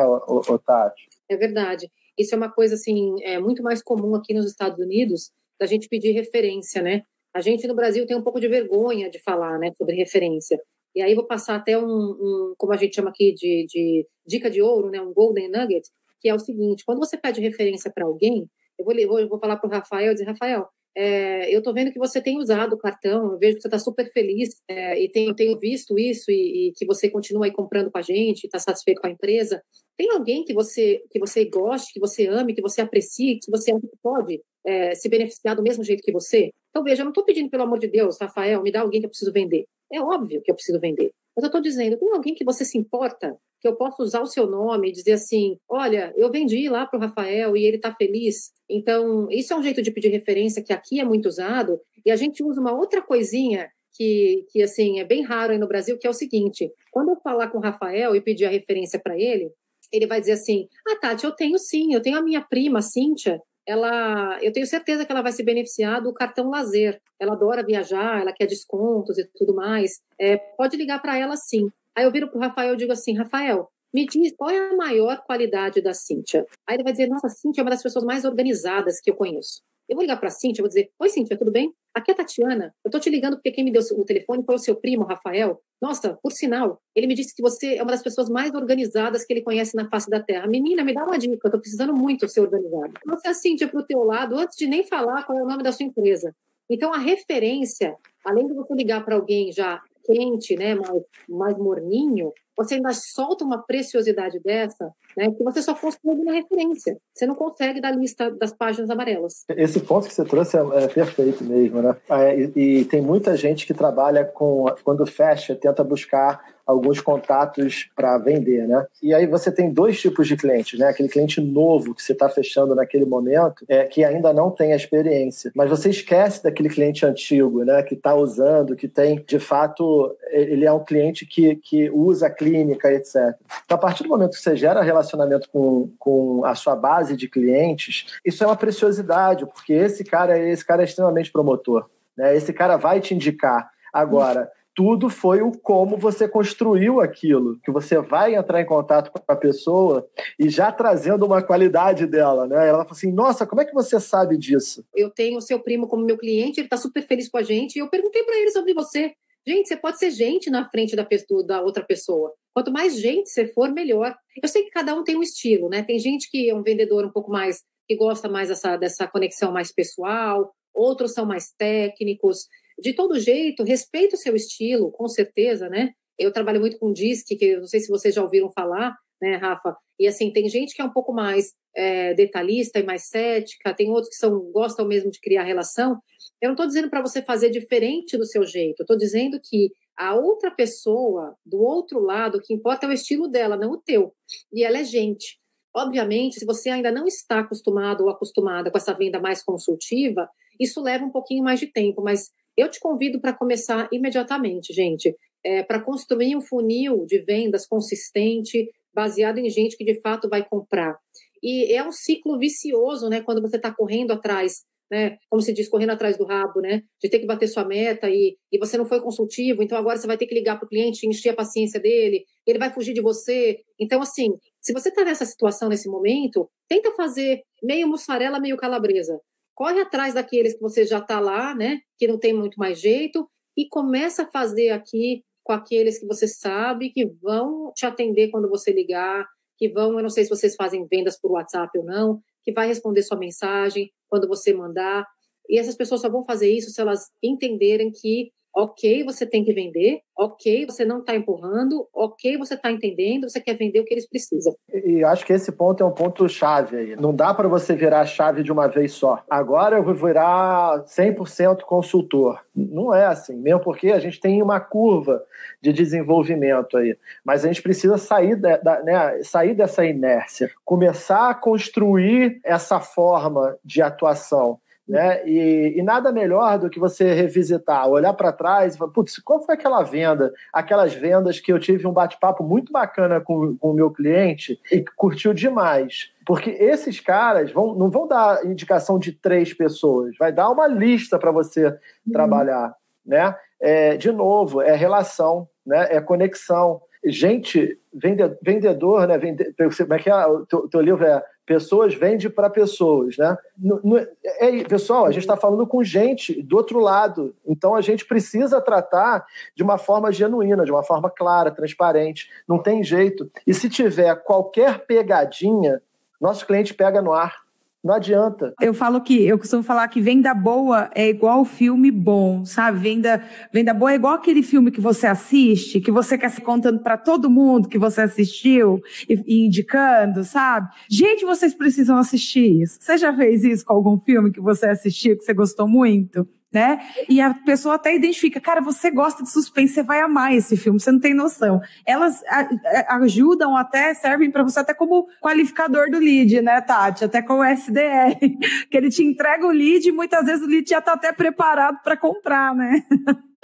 Tati? É verdade. Isso é uma coisa assim, muito mais comum aqui nos Estados Unidos, da gente pedir referência, né? A gente no Brasil tem um pouco de vergonha de falar, né, sobre referência. E aí vou passar até um como a gente chama aqui de dica de ouro, né, um golden nugget, que é o seguinte: quando você pede referência para alguém, eu vou falar para o Rafael, dizer, Rafael, eu estou vendo que você tem usado o cartão, eu vejo que você está super feliz, e tenho visto isso, e que você continua aí comprando com a gente, está satisfeito com a empresa. Tem alguém que você goste, que você ame, que você aprecie, que você acha que pode se beneficiar do mesmo jeito que você? Então, veja, eu não estou pedindo, pelo amor de Deus, Rafael, me dá alguém que eu preciso vender. É óbvio que eu preciso vender. Mas eu estou dizendo, tem alguém que você se importa, que eu posso usar o seu nome e dizer assim, olha, eu vendi lá para o Rafael e ele está feliz. Então, isso é um jeito de pedir referência que aqui é muito usado. E a gente usa uma outra coisinha que assim, é bem raro aí no Brasil, que é o seguinte: quando eu falar com o Rafael e pedir a referência para ele, ele vai dizer assim, Tati, eu tenho sim, eu tenho a minha prima, Cintia, eu tenho certeza que ela vai se beneficiar do cartão lazer, ela adora viajar, ela quer descontos e tudo mais, pode ligar para ela sim. Aí eu viro para o Rafael e digo assim, Rafael, me diz qual é a maior qualidade da Cintia. Aí ele vai dizer, nossa, a Cintia é uma das pessoas mais organizadas que eu conheço. Eu vou ligar para a Cintia, vou dizer, oi Cintia, tudo bem? Aqui é a Tatiana, eu estou te ligando porque quem me deu o telefone foi o seu primo, Rafael. Nossa, por sinal, ele me disse que você é uma das pessoas mais organizadas que ele conhece na face da Terra. Menina, me dá uma dica, eu estou precisando muito ser organizada. Você é a Cintia para o teu lado, antes de nem falar qual é o nome da sua empresa. Então, a referência, além de você ligar para alguém já quente, né, mais morninho, você ainda solta uma preciosidade dessa, né, que você só consegue na referência. Você não consegue da lista das páginas amarelas. Esse ponto que você trouxe é perfeito mesmo, né? E tem muita gente que trabalha quando fecha, tenta buscar alguns contatos para vender, né? E aí você tem dois tipos de clientes, né? Aquele cliente novo que você está fechando naquele momento, que ainda não tem a experiência. Mas você esquece daquele cliente antigo, né? Que está usando, que tem, de fato, ele é um cliente que usa a clínica, etc. Então, a partir do momento que você gera relacionamento com a sua base de clientes, isso é uma preciosidade, porque esse cara é extremamente promotor, né? Esse cara vai te indicar. Agora, tudo foi o como você construiu aquilo, que você vai entrar em contato com a pessoa e já trazendo uma qualidade dela, né? Ela fala assim, nossa, como é que você sabe disso? Eu tenho o seu primo como meu cliente, ele está super feliz com a gente, e eu perguntei para ele sobre você. Gente, você pode ser gente na frente da outra pessoa. Quanto mais gente você for, melhor. Eu sei que cada um tem um estilo, né? Tem gente que é um vendedor um pouco mais, que gosta mais dessa conexão mais pessoal, outros são mais técnicos. De todo jeito, respeita o seu estilo, com certeza, né? Eu trabalho muito com DISC, que eu não sei se vocês já ouviram falar, né, Rafa? E assim, tem gente que é um pouco mais detalhista e mais cética, tem outros que gostam mesmo de criar relação. Eu não estou dizendo para você fazer diferente do seu jeito, eu estou dizendo que a outra pessoa, do outro lado, o que importa é o estilo dela, não o teu. E ela é gente. Obviamente, se você ainda não está acostumado ou acostumada com essa venda mais consultiva, isso leva um pouquinho mais de tempo, mas eu te convido para começar imediatamente, gente, para construir um funil de vendas consistente, baseado em gente que de fato vai comprar. E é um ciclo vicioso, né? Quando você está correndo atrás, né? Como se diz, correndo atrás do rabo, né? De ter que bater sua meta e você não foi consultivo, então agora você vai ter que ligar para o cliente, encher a paciência dele, ele vai fugir de você. Então, assim, se você está nessa situação, nesse momento, tenta fazer meio mussarela, meio calabresa. Corre atrás daqueles que você já está lá, né? Que não tem muito mais jeito, e começa a fazer aqui com aqueles que você sabe que vão te atender quando você ligar, que vão, eu não sei se vocês fazem vendas por WhatsApp ou não, que vai responder sua mensagem quando você mandar. E essas pessoas só vão fazer isso se elas entenderem que, ok, você tem que vender, ok, você não está empurrando, ok, você está entendendo, você quer vender o que eles precisam. E acho que esse ponto é um ponto chave aí. Não dá para você virar a chave de uma vez só. Agora eu vou virar 100% consultor. Não é assim, mesmo porque a gente tem uma curva de desenvolvimento aí. Mas a gente precisa sair dessa inércia, começar a construir essa forma de atuação, né? E nada melhor do que você revisitar, olhar para trás e falar, putz, qual foi aquela venda? Aquelas vendas que eu tive um bate-papo muito bacana com o meu cliente e que curtiu demais. Porque esses caras não vão dar indicação de 3 pessoas, vai dar uma lista para você trabalhar, né? De novo, é relação, né? É conexão. Gente, vendedor, né? Como é que é? O teu livro é Pessoas Vendem para Pessoas, né? Pessoal, a gente está falando com gente do outro lado, então a gente precisa tratar de uma forma genuína, de uma forma clara, transparente, não tem jeito. E se tiver qualquer pegadinha, nosso cliente pega no ar. Não adianta. Eu costumo falar que venda boa é igual filme bom, sabe? Venda boa é igual aquele filme que você assiste, que você quer se contando para todo mundo que você assistiu e indicando, sabe? Gente, vocês precisam assistir isso. Você já fez isso com algum filme que você assistiu, que você gostou muito? Né? E a pessoa até identifica, cara, você gosta de suspense, você vai amar esse filme, você não tem noção. Elas ajudam até, servem para você até como qualificador do lead, né, Tati? Até com o SDR, que ele te entrega o lead e muitas vezes o lead já está até preparado para comprar, né?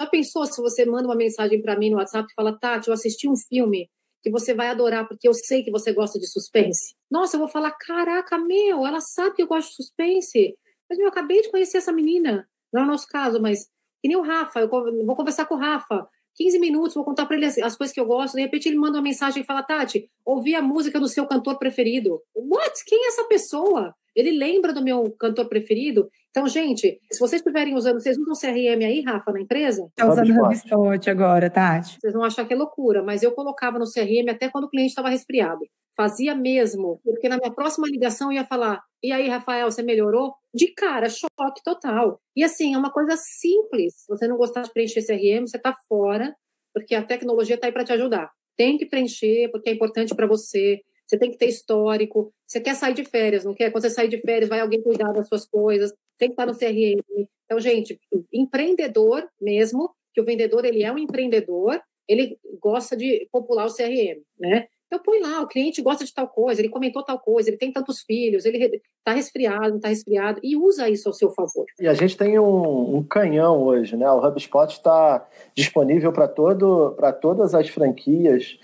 Já pensou se você manda uma mensagem para mim no WhatsApp e fala, Tati, eu assisti um filme que você vai adorar, porque eu sei que você gosta de suspense. Nossa, eu vou falar, caraca, meu, ela sabe que eu gosto de suspense. Mas, eu acabei de conhecer essa menina. Não é o nosso caso, mas que nem o Rafa, eu vou conversar com o Rafa, 15 minutos, vou contar para ele as coisas que eu gosto, de repente ele manda uma mensagem e fala, Tati, ouvi a música do seu cantor preferido. What? Quem é essa pessoa? Ele lembra do meu cantor preferido? Então, gente, se vocês estiverem usando, vocês usam CRM aí, Rafa, na empresa? Tá usando o HubSpot agora, Tati. Vocês vão achar que é loucura, mas eu colocava no CRM até quando o cliente estava resfriado. Fazia mesmo, porque na minha próxima ligação eu ia falar, e aí, Rafael, você melhorou? De cara, choque total. E assim, é uma coisa simples. Se você não gostar de preencher CRM, você está fora, porque a tecnologia está aí para te ajudar. Tem que preencher, porque é importante para você. Você tem que ter histórico. Você quer sair de férias, não quer? Quando você sair de férias, vai alguém cuidar das suas coisas. Tem que estar no CRM. Então, gente, empreendedor mesmo, que o vendedor, ele é um empreendedor, ele gosta de popular o CRM, né? Então, põe lá, o cliente gosta de tal coisa, ele comentou tal coisa, ele tem tantos filhos, ele está resfriado, não está resfriado, e usa isso ao seu favor. E a gente tem um canhão hoje, né? O HubSpot está disponível para todas as franquias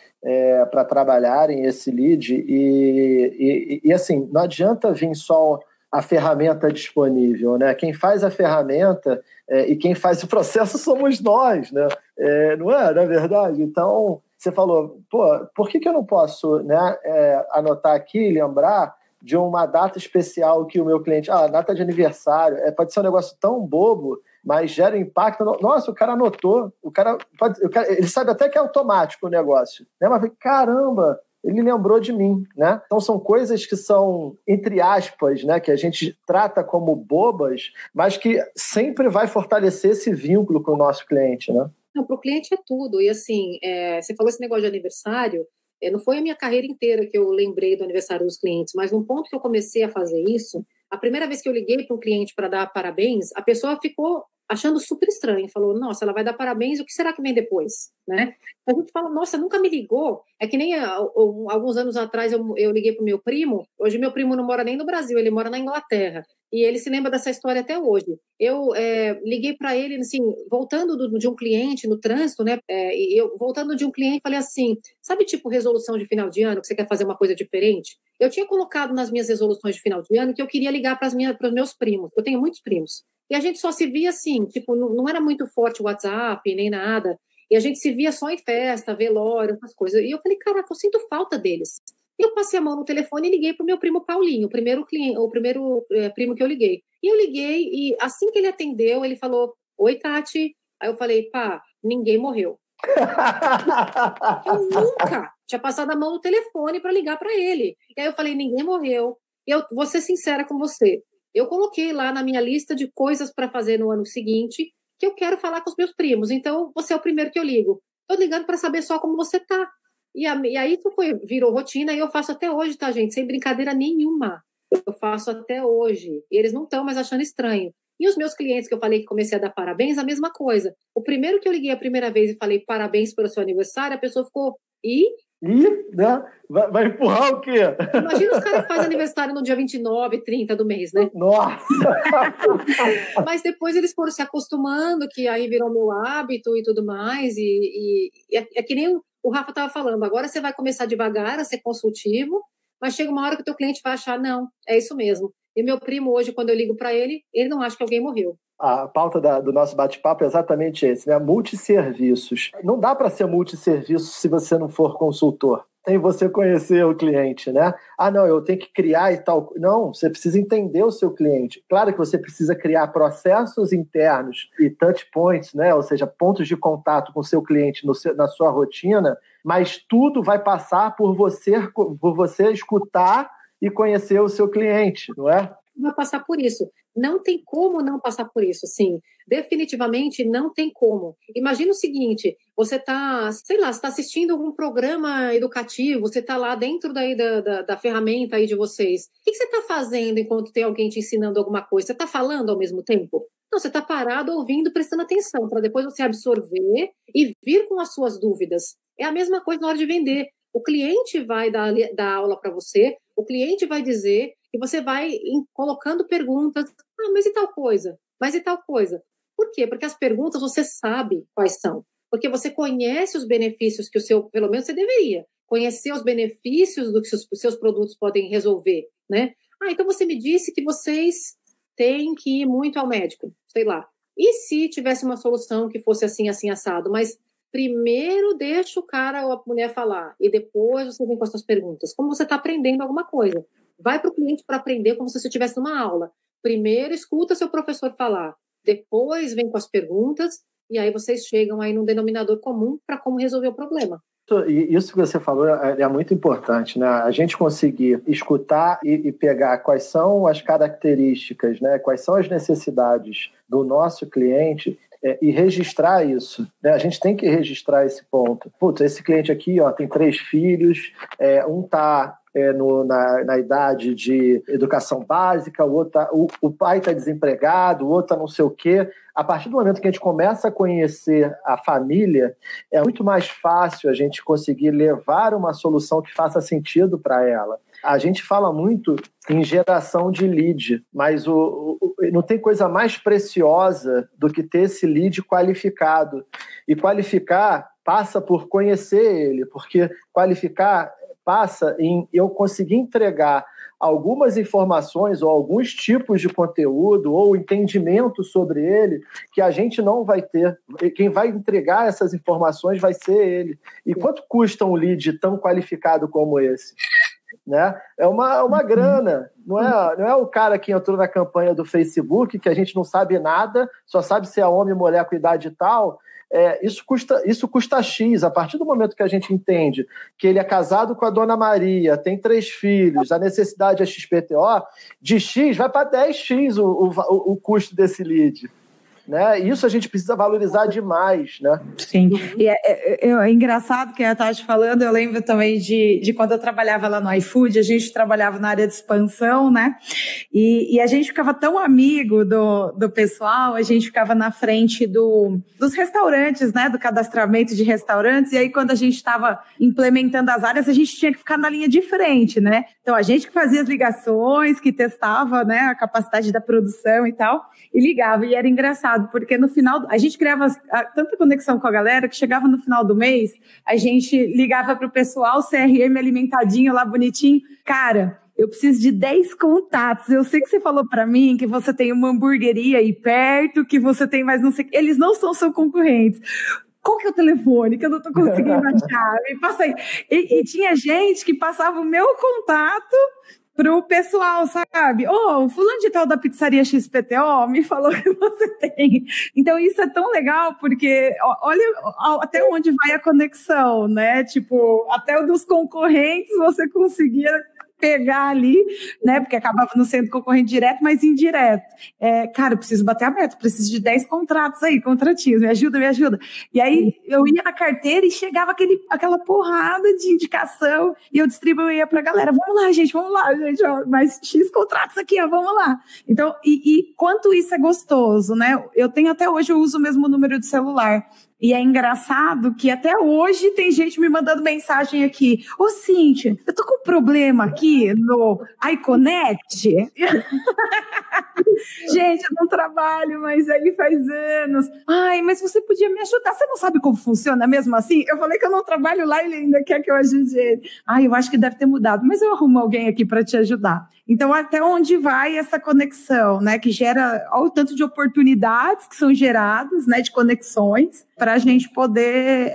para trabalharem esse lead. E, assim, não adianta vir só a ferramenta disponível, né? Quem faz a ferramenta e quem faz o processo somos nós, né? Não é? Não é verdade? Então... Você falou, pô, por que eu não posso, né, anotar aqui, lembrar de uma data especial que o meu cliente... Ah, data de aniversário. Pode ser um negócio tão bobo, mas gera impacto. Nossa, o cara anotou. Ele sabe até que é automático o negócio, né? Mas caramba, ele lembrou de mim, né? Então são coisas que são, entre aspas, né, que a gente trata como bobas, mas que sempre vai fortalecer esse vínculo com o nosso cliente, né? Não, para o cliente é tudo. E assim, você falou esse negócio de aniversário, não foi a minha carreira inteira que eu lembrei do aniversário dos clientes, mas num ponto que eu comecei a fazer isso, a primeira vez que eu liguei para um cliente para dar parabéns, a pessoa ficou achando super estranho, falou, nossa, ela vai dar parabéns, o que será que vem depois? Né? A gente fala, nossa, nunca me ligou. É que nem alguns anos atrás eu liguei para o meu primo, hoje meu primo não mora nem no Brasil, ele mora na Inglaterra. E ele se lembra dessa história até hoje. Eu liguei para ele, assim, voltando de um cliente no trânsito, né? Eu voltando de um cliente, falei assim, sabe, tipo, resolução de final de ano, que você quer fazer uma coisa diferente? Eu tinha colocado nas minhas resoluções de final de ano que eu queria ligar para os meus primos. Eu tenho muitos primos. E a gente só se via assim, tipo, não era muito forte o WhatsApp, nem nada. E a gente se via só em festa, velório, essas coisas. E eu falei, caraca, eu sinto falta deles. Eu passei a mão no telefone e liguei para o meu primo Paulinho, o primeiro primo que eu liguei. E eu liguei e assim que ele atendeu, ele falou, oi, Tati. Aí eu falei, pá, ninguém morreu. Eu nunca tinha passado a mão no telefone para ligar para ele. E aí eu falei, ninguém morreu. E eu vou ser sincera com você. Eu coloquei lá na minha lista de coisas para fazer no ano seguinte que eu quero falar com os meus primos. Então, você é o primeiro que eu ligo. Tô ligando para saber só como você tá. E aí virou rotina e eu faço até hoje, tá, gente? Sem brincadeira nenhuma. Eu faço até hoje. E eles não estão mais achando estranho. E os meus clientes que eu falei que comecei a dar parabéns, a mesma coisa. O primeiro que eu liguei a primeira vez e falei parabéns pelo seu aniversário, a pessoa ficou... E E, né, vai empurrar o quê? Imagina os caras que fazem aniversário no dia 29, 30 do mês, né? Nossa! Mas depois eles foram se acostumando, que aí virou meu hábito e tudo mais. É que nem o Rafa estava falando, agora você vai começar devagar a ser consultivo, mas chega uma hora que o teu cliente vai achar, não, é isso mesmo. E meu primo hoje, quando eu ligo para ele, ele não acha que alguém morreu. A pauta do nosso bate-papo é exatamente esse, né? Multisserviços. Não dá para ser multisserviço se você não for consultor. Tem você conhecer o cliente, né? Ah, não, eu tenho que criar e tal. Não, você precisa entender o seu cliente. Claro que você precisa criar processos internos e touch points, né? Ou seja, pontos de contato com o seu cliente na sua rotina, mas tudo vai passar por você escutar e conhecer o seu cliente, não é? Vai passar por isso. Não tem como não passar por isso, sim. Definitivamente não tem como. Imagina o seguinte, você está, sei lá, você está assistindo algum programa educativo, você está lá dentro daí da ferramenta aí de vocês. O que você está fazendo enquanto tem alguém te ensinando alguma coisa? Você está falando ao mesmo tempo? Não, você está parado, ouvindo, prestando atenção, para depois você absorver e vir com as suas dúvidas. É a mesma coisa na hora de vender. O cliente vai dar aula para você, o cliente vai dizer... E você vai colocando perguntas. Ah, mas e tal coisa? Mas e tal coisa? Por quê? Porque as perguntas você sabe quais são. Porque você conhece os benefícios que o seu... Pelo menos você deveria conhecer os benefícios do que os seus produtos podem resolver, né? Ah, então você me disse que vocês têm que ir muito ao médico. Sei lá. E se tivesse uma solução que fosse assim, assim, assado? Mas primeiro deixa o cara ou a mulher falar. E depois você vem com as suas perguntas. Como você está aprendendo alguma coisa. Vai para o cliente para aprender como se você estivesse numa aula. Primeiro, escuta seu professor falar. Depois, vem com as perguntas. E aí, vocês chegam aí num denominador comum para como resolver o problema. Isso que você falou é muito importante, né? A gente conseguir escutar e pegar quais são as características, né? Quais são as necessidades do nosso cliente... e registrar isso, né? A gente tem que registrar esse ponto. Putz, esse cliente aqui, ó, tem 3 filhos, um está na idade de educação básica, o outro o pai está desempregado, o outro está não sei o quê. A partir do momento que a gente começa a conhecer a família, é muito mais fácil a gente conseguir levar uma solução que faça sentido para ela. A gente fala muito em geração de lead, mas não tem coisa mais preciosa do que ter esse lead qualificado. E qualificar passa por conhecer ele, porque qualificar passa em eu conseguir entregar algumas informações ou alguns tipos de conteúdo ou entendimento sobre ele que a gente não vai ter. Quem vai entregar essas informações vai ser ele. E quanto custa um lead tão qualificado como esse? Né? É uma grana, não é o cara que entrou na campanha do Facebook, que a gente não sabe nada, só sabe se é homem, mulher, com idade e tal. Isso custa X. A partir do momento que a gente entende que ele é casado com a dona Maria, tem 3 filhos, a necessidade é XPTO, de X vai para 10X o custo desse lead. Né? Isso a gente precisa valorizar demais, né? Sim, e é engraçado que a Tati falando, eu lembro também de quando eu trabalhava lá no iFood, a gente trabalhava na área de expansão, né? E a gente ficava tão amigo do pessoal, a gente ficava na frente dos restaurantes, né? Do cadastramento de restaurantes, e aí quando a gente estava implementando as áreas, a gente tinha que ficar na linha de frente, né? Então a gente que fazia as ligações, que testava, né? A capacidade da produção e tal, e ligava, e era engraçado, porque no final, a gente criava tanta conexão com a galera, que chegava no final do mês, a gente ligava para o pessoal, CRM alimentadinho lá, bonitinho, cara, eu preciso de 10 contatos, eu sei que você falou para mim que você tem uma hamburgueria aí perto, que você tem mais não sei, eles não são seus concorrentes, qual que é o telefone que eu não estou conseguindo achar, me passa aí, e tinha gente que passava o meu contato pro pessoal, sabe? Ô, fulano de tal da pizzaria XPTO me falou que você tem. Então, isso é tão legal, porque olha até onde vai a conexão, né? Tipo, até o dos concorrentes você conseguia pegar ali, né? Porque acabava não sendo concorrente direto, mas indireto. Cara, eu preciso bater a meta, preciso de 10 contratos aí, contratinhos, me ajuda, me ajuda. E aí eu ia na carteira e chegava aquela porrada de indicação e eu distribuía pra galera, vamos lá, gente, ó, mais X contratos aqui, ó, vamos lá. Então, e quanto isso é gostoso, né? Eu tenho até hoje, eu uso o mesmo número de celular. E é engraçado que até hoje tem gente me mandando mensagem aqui. Ô, Cintia, eu tô com um problema aqui no iConnect. Gente, eu não trabalho, mas ele faz anos. Ai, mas você podia me ajudar. Você não sabe como funciona mesmo assim? Eu falei que eu não trabalho lá e ele ainda quer que eu ajude ele. Ai, eu acho que deve ter mudado, mas eu arrumo alguém aqui para te ajudar. Então, até onde vai essa conexão, né? Que gera, olha o tanto de oportunidades que são geradas, né? De conexões, para a gente poder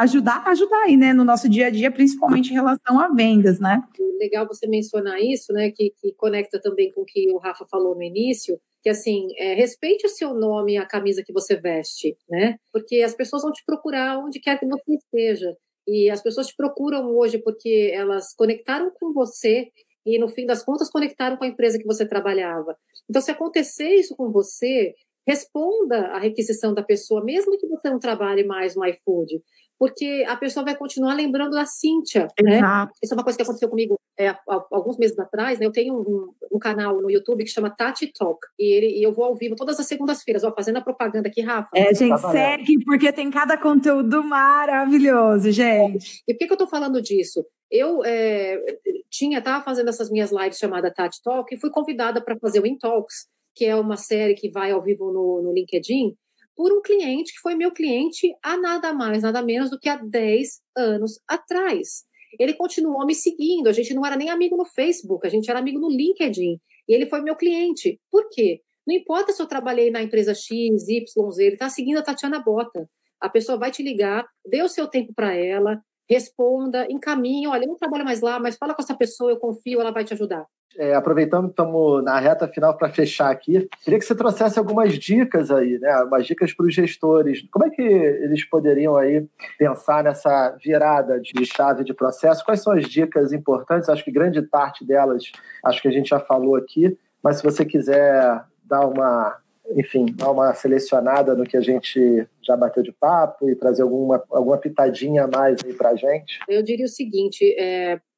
ajudar aí, né? No nosso dia a dia, principalmente em relação a vendas, né? Legal você mencionar isso, né? Que conecta também com o que o Rafa falou no início, que assim, respeite o seu nome e a camisa que você veste, né? Porque as pessoas vão te procurar onde quer que você esteja. E as pessoas te procuram hoje porque elas conectaram com você e, no fim das contas, conectaram com a empresa que você trabalhava. Então, se acontecer isso com você, responda à requisição da pessoa, mesmo que você não trabalhe mais no iFood, porque a pessoa vai continuar lembrando da Cintia, né? Isso é uma coisa que aconteceu comigo há alguns meses atrás, né? Eu tenho um canal no YouTube que chama Tati Talk, e eu vou ao vivo todas as segundas-feiras, fazendo a propaganda aqui, Rafa. Gente, segue, porque tem cada conteúdo maravilhoso, gente. E por que eu tô falando disso? Eu estava fazendo essas minhas lives chamada Tati Talk e fui convidada para fazer o InTalks, que é uma série que vai ao vivo no LinkedIn, por um cliente que foi meu cliente há nada mais, nada menos do que há 10 anos atrás. Ele continuou me seguindo, a gente não era nem amigo no Facebook, a gente era amigo no LinkedIn. E ele foi meu cliente. Por quê? Não importa se eu trabalhei na empresa X, Y, Z, ele está seguindo a Tatiana Botta. A pessoa vai te ligar, dê o seu tempo para ela, responda, encaminhe, olha, eu não trabalho mais lá, mas fala com essa pessoa, eu confio, ela vai te ajudar. Aproveitando que estamos na reta final para fechar aqui, queria que você trouxesse algumas dicas aí, né? Umas dicas para os gestores. Como é que eles poderiam aí pensar nessa virada de chave de processo? Quais são as dicas importantes? Acho que grande parte delas, acho que a gente já falou aqui, mas se você quiser dar uma selecionada no que a gente já bateu de papo e trazer alguma pitadinha a mais aí pra gente. Eu diria o seguinte,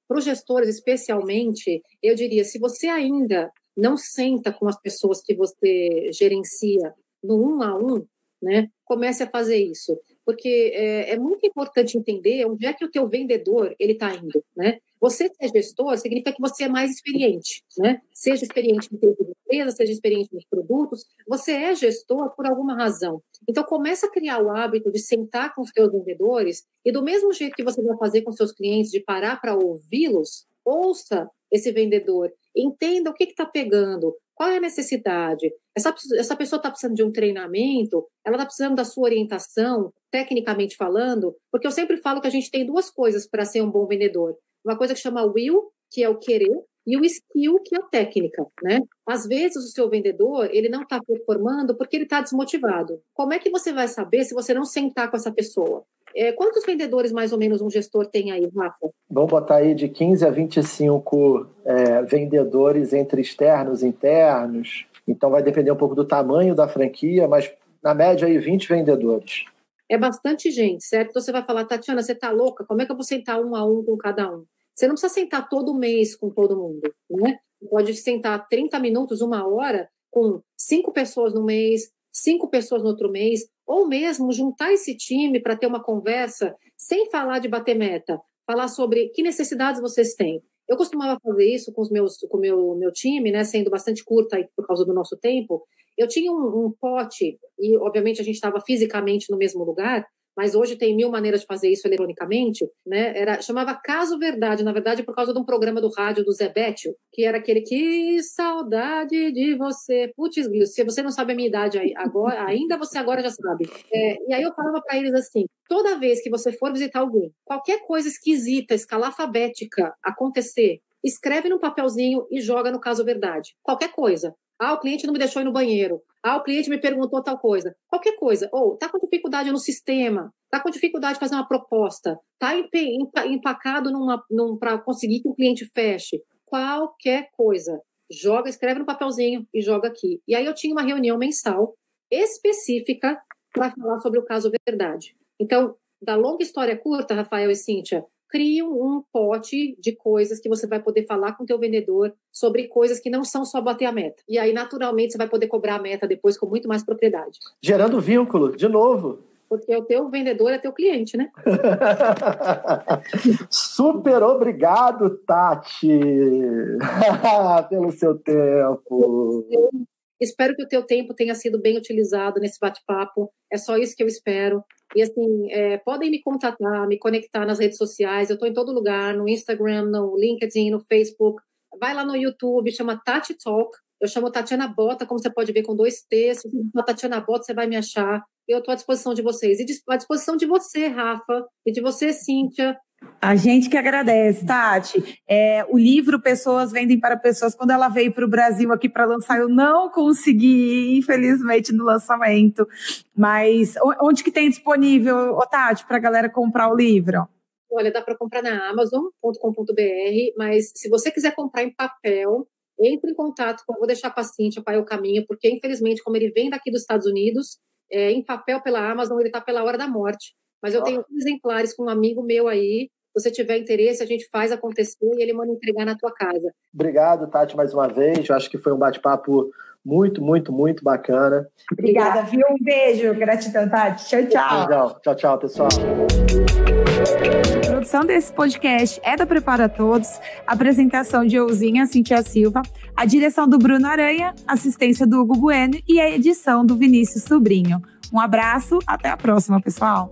para os gestores especialmente, eu diria, se você ainda não senta com as pessoas que você gerencia no 1 a 1, né, comece a fazer isso. Porque é muito importante entender onde é que o teu vendedor ele está indo, né? Você ser gestor significa que você é mais experiente, né? Seja experiente em termos de empresa, seja experiente nos produtos, você é gestor por alguma razão. Então, começa a criar o hábito de sentar com os seus vendedores e do mesmo jeito que você vai fazer com seus clientes, de parar para ouvi-los, ouça esse vendedor, entenda o que está pegando, qual é a necessidade. Essa pessoa está precisando de um treinamento, ela está precisando da sua orientação, tecnicamente falando, porque eu sempre falo que a gente tem duas coisas para ser um bom vendedor. Uma coisa que chama will, que é o querer, e o skill, que é a técnica, né? Às vezes, o seu vendedor, ele não está performando porque ele está desmotivado. Como é que você vai saber se você não sentar com essa pessoa? Quantos vendedores, mais ou menos, um gestor tem aí, Rafa? Vamos botar aí de 15 a 25 vendedores entre externos e internos. Então, vai depender um pouco do tamanho da franquia, mas, na média, aí 20 vendedores. É bastante gente, certo? Então, você vai falar, Tatiana, você tá louca? Como é que eu vou sentar 1 a 1 com cada um? Você não precisa sentar todo mês com todo mundo, né? Pode sentar 30 minutos, 1 hora, com 5 pessoas no mês, 5 pessoas no outro mês, ou mesmo juntar esse time para ter uma conversa sem falar de bater meta, falar sobre que necessidades vocês têm. Eu costumava fazer isso com o meu time, né? Sendo bastante curta aí por causa do nosso tempo. Eu tinha um pote, e obviamente a gente estava fisicamente no mesmo lugar, mas hoje tem 1000 maneiras de fazer isso eletronicamente, né? Chamava Caso Verdade, na verdade, por causa de um programa do rádio do Zé Bétio, que era aquele que saudade de você. Putz, se você não sabe a minha idade agora, ainda, você agora já sabe. E aí eu falava para eles assim, toda vez que você for visitar alguém, qualquer coisa esquisita, escalafabética acontecer, escreve num papelzinho e joga no Caso Verdade. Qualquer coisa. Ah, o cliente não me deixou ir no banheiro. Ah, o cliente me perguntou tal coisa. Qualquer coisa. Ou está com dificuldade no sistema. Está com dificuldade de fazer uma proposta. Está empacado para conseguir que o cliente feche. Qualquer coisa. Joga, escreve no papelzinho e joga aqui. E aí eu tinha uma reunião mensal específica para falar sobre o Caso Verdade. Então, da longa história curta, Rafael e Cíntia, criam um pote de coisas que você vai poder falar com o teu vendedor sobre coisas que não são só bater a meta. E aí, naturalmente, você vai poder cobrar a meta depois com muito mais propriedade. Gerando vínculo, de novo. Porque o teu vendedor é teu cliente, né? Super obrigado, Tati, pelo seu tempo. Eu espero que o teu tempo tenha sido bem utilizado nesse bate-papo. É só isso que eu espero. E assim, podem me contatar, me conectar nas redes sociais. Eu estou em todo lugar, no Instagram, no LinkedIn, no Facebook. Vai lá no YouTube, chama Tati Talk. Eu chamo Tatiana Botta, como você pode ver, com 2 T's. Se você Tatiana Botta, você vai me achar. Eu estou à disposição de vocês. E à disposição de você, Rafa, e de você, Cíntia. A gente que agradece, Tati. O livro Pessoas Vendem para Pessoas, quando ela veio para o Brasil aqui para lançar, eu não consegui, infelizmente, no lançamento. Mas onde que tem disponível, Tati, para a galera comprar o livro? Olha, dá para comprar na Amazon.com.br, mas se você quiser comprar em papel, entre em contato, eu vou deixar para a Cíntia, para o caminho, porque, infelizmente, como ele vem daqui dos Estados Unidos, em papel pela Amazon, ele está pela hora da morte. Mas eu tenho exemplares com um amigo meu aí. Se você tiver interesse, a gente faz acontecer e ele manda entregar na tua casa. Obrigado, Tati, mais uma vez. Eu acho que foi um bate-papo muito, muito, muito bacana. Obrigada, viu? Um beijo. Gratidão, Tati. Tchau, tchau. Legal. Tchau, tchau, pessoal. A produção desse podcast é da Prepara Todos, a apresentação de Euzinha, Cintia Silva, a direção do Bruno Aranha, assistência do Hugo Bueno e a edição do Vinícius Sobrinho. Um abraço, até a próxima, pessoal.